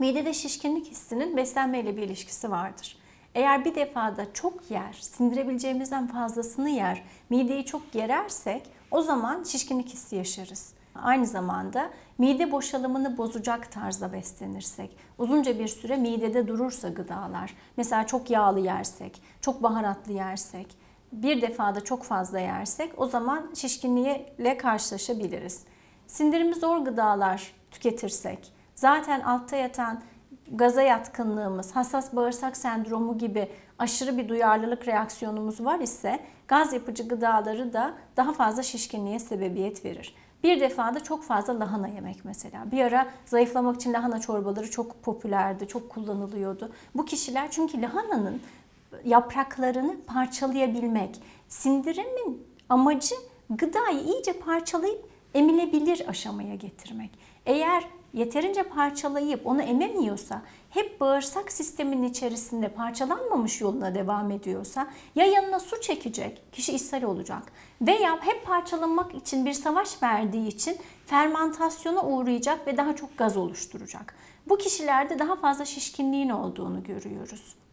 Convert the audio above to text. midede şişkinlik hissinin beslenmeyle bir ilişkisi vardır. Eğer bir defada çok yer, sindirebileceğimizden fazlasını yer, mideyi çok gerersek o zaman şişkinlik hissi yaşarız. Aynı zamanda mide boşalımını bozacak tarzda beslenirsek, uzunca bir süre midede durursa gıdalar, mesela çok yağlı yersek, çok baharatlı yersek, bir defada çok fazla yersek o zaman şişkinliğiyle karşılaşabiliriz. Sindirimi zor gıdalar tüketirsek, zaten altta yatan gaza yatkınlığımız, hassas bağırsak sendromu gibi aşırı bir duyarlılık reaksiyonumuz var ise gaz yapıcı gıdaları da daha fazla şişkinliğe sebebiyet verir. Bir defada çok fazla lahana yemek mesela. Bir ara zayıflamak için lahana çorbaları çok popülerdi, çok kullanılıyordu. Bu kişiler çünkü lahananın yapraklarını parçalayabilmek, sindirimin amacı gıdayı iyice parçalayıp emilebilir aşamaya getirmek. Eğer yeterince parçalayıp onu ememiyorsa, hep bağırsak sisteminin içerisinde parçalanmamış yoluna devam ediyorsa ya yanına su çekecek, kişi ishal olacak veya hep parçalanmak için bir savaş verdiği için fermantasyona uğrayacak ve daha çok gaz oluşturacak. Bu kişilerde daha fazla şişkinliğin olduğunu görüyoruz.